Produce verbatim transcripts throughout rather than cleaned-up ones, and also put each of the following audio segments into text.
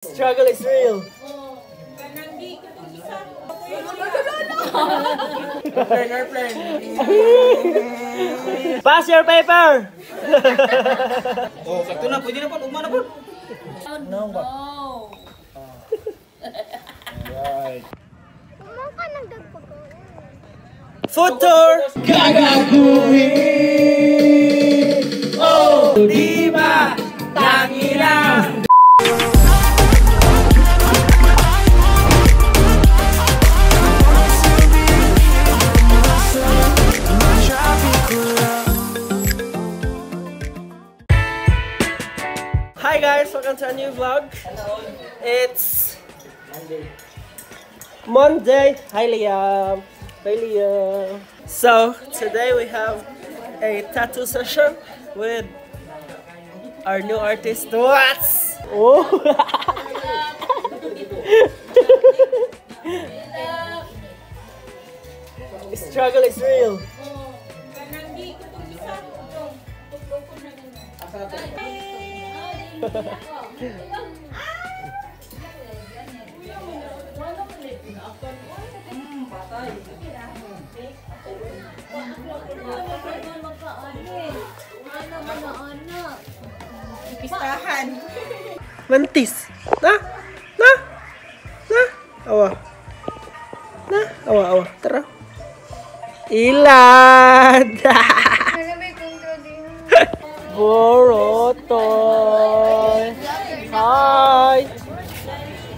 Struggle is real. Pass your paper. Oh, sakto na, pwede na po, ugma na po. No. Right. Food tour. Gagaguhin. Oh, di ba? Tangilang. Hi guys, welcome to a new vlog. Hello. It's Monday. Monday. Hi Liam. Hi Liam. So today we have a tattoo session with our new artist. What? Oh. Struggle is real. Mantis. Nah, nah, nah, awak, nah, awak, awak, terus. Ilan. Borotoy. Hi.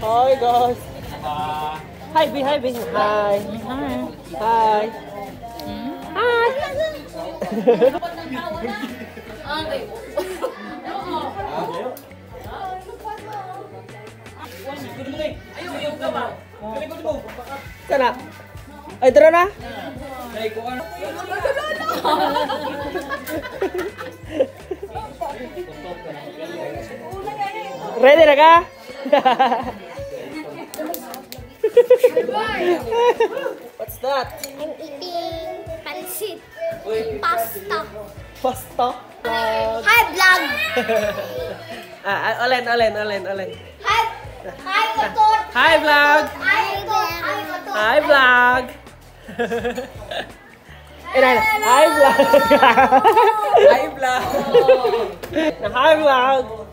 Hi guys. Hi B, hi B. Hi. Hi. Hi. Hi. Sana. Ay, tara na. Ready na ka? What's that? I'm eating pancit. Pasta. Pasta? Hi vlog! Ah, olen, olen, olen, olen. Hi! Hi motor! Hi vlog! Hi motor! Hi motor! Hi vlog! Hi vlog! Hi vlog! Hi vlog!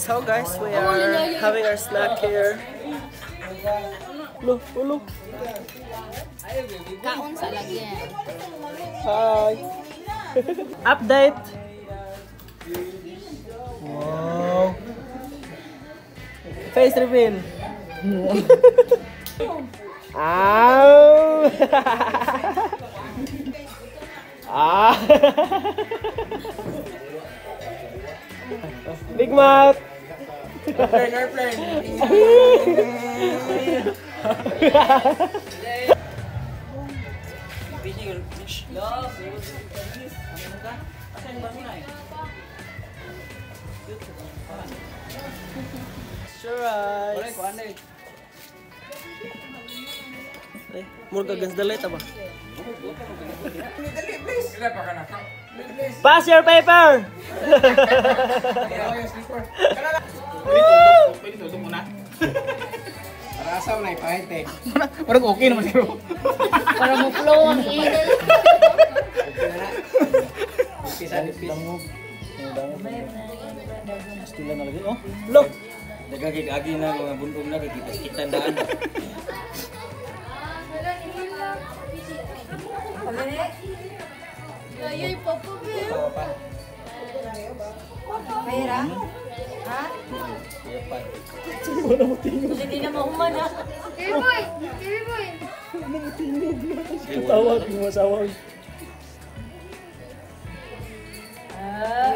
So guys, we are having our snack here. Look, look. Hi. Update. Wow. Face reveal. Ow. Ah. Big mouth. Airplane, airplane. Murga against the light, apa? Pass your paper. Ayay, papa, pera. Pera? Ha? Hindi na mauman, ha? Kiri boy! Kiri boy! Nagtinog na. Katawag, masawag.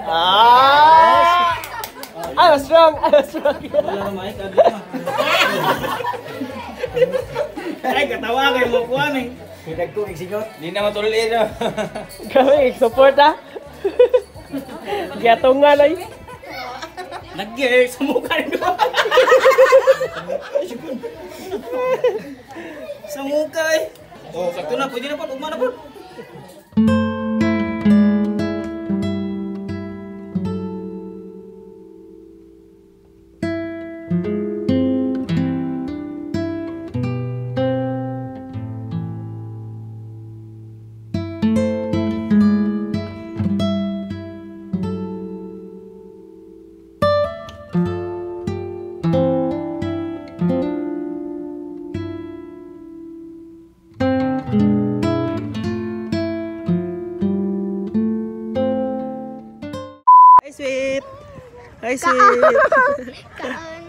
Ah! I was wrong! I was wrong! Wala na, Mike. Ay, katawagay mo po, aming. Tidak kau iksingot, ni nama turun dia. Kau ik support dah. Gatongan lagi. Lagi semua kan dua. Semua kan. Oh, satu nak puji dapat umar dapat. Sip. Hi, Sip. Kaon.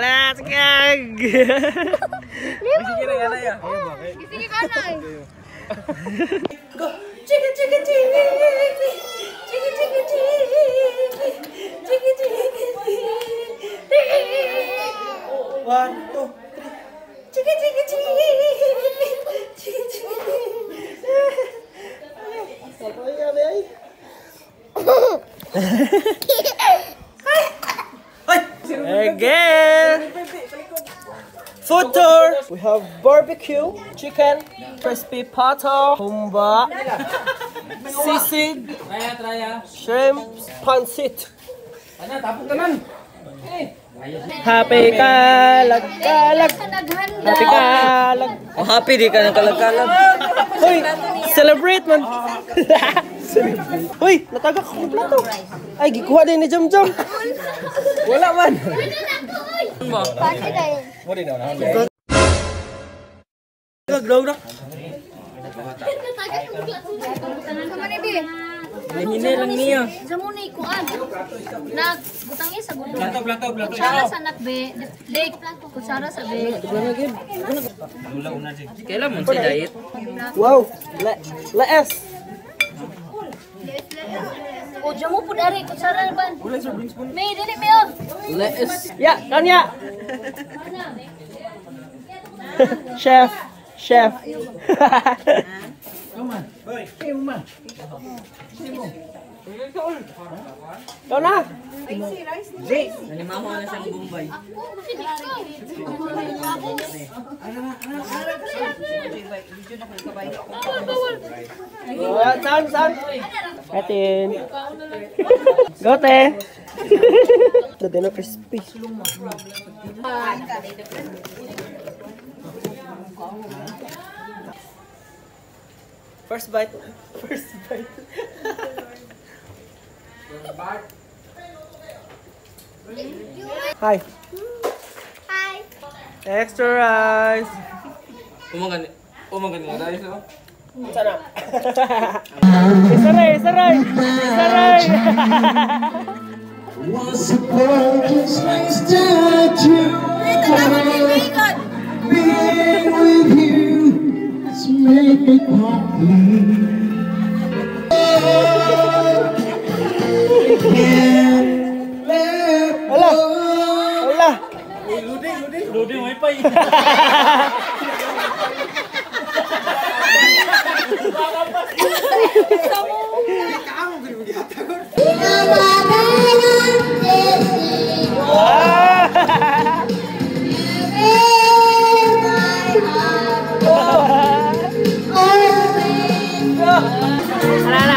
Let's go. Go. Chicken, chicken, chicken. Chicken, chicken, chicken. Chicken, chicken. One, two, three. Chicken, chicken, chicken. Chicken, chicken. Again, food tour. We have barbecue, chicken, crispy pata, humba, sisig, shrimp, pancit. Happy kalag kalag. Happy kalag. Oh, happy di ka ng kalag kalag. Hoy, celebrate man. Hoy, natagak ko ng plato. Ay, gikuha din ni Jam Jam. Wala man. Pati tayo. Mo din daw na. Glow na. Natagak ko ng plato. Kaman ni Bi. Ini lang niya. Samo ni kuan. Nagbutang isa gudo. Plato, plato, plato. Kutsara sa nakbe. Dek plato. Kutsara sa be. Dula una si. Kailan mo si diet? Wow. La la es. O jamu pud ari kutsara ban. May dili meal. La es. Ya, kanya. Chef, chef. Come Hey, hey, mama. Dona. Hey, ni mama na sa Bombay. Ano na, ano na. Video na ko kabay. Oh, tan san. Atin. Gote. Dadeno crispy. First bite. First bite. First bite. Hi. Hi. Extra rice. Umangani. Umangani rice, oh. Sarap. Saray, saray. Saray. Was always nice to you. Being with you. Let's make it complete. Can't let go. Hola! Hola! Ludi, Ludi, Ludi, may pay. Oh, Sarah!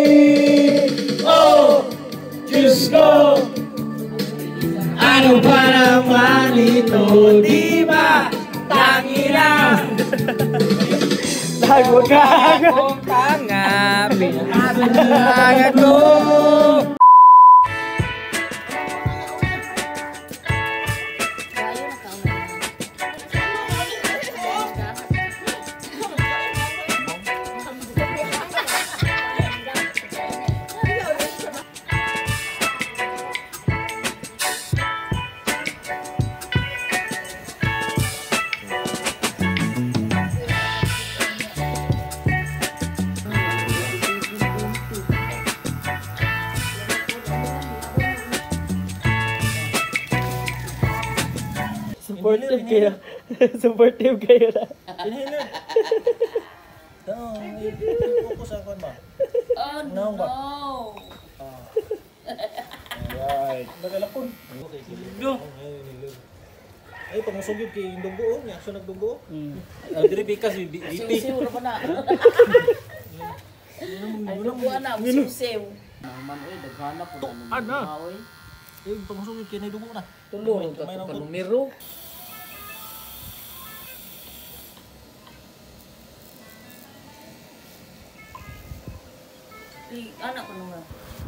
Oh, just go. Ano ba naman ito? Di ba? Tangina. Lago ka. Akong tanga. Pinagalaga ko. Supportive kayo. Supportive kayo na. No, focus on ba? Oh, no. Alright. Nagalakon. Ay, pag masugib kay Indunggo, reaction nagdunggo. Diri pikas, bipi. Siw-siw na pa na. Ay, nagbuha na, siw-siw. Manoy, daghana po. Tuan na. Eh, pag masugib kay Indunggo na. Tulong ka sa panumero. I anak ko nga.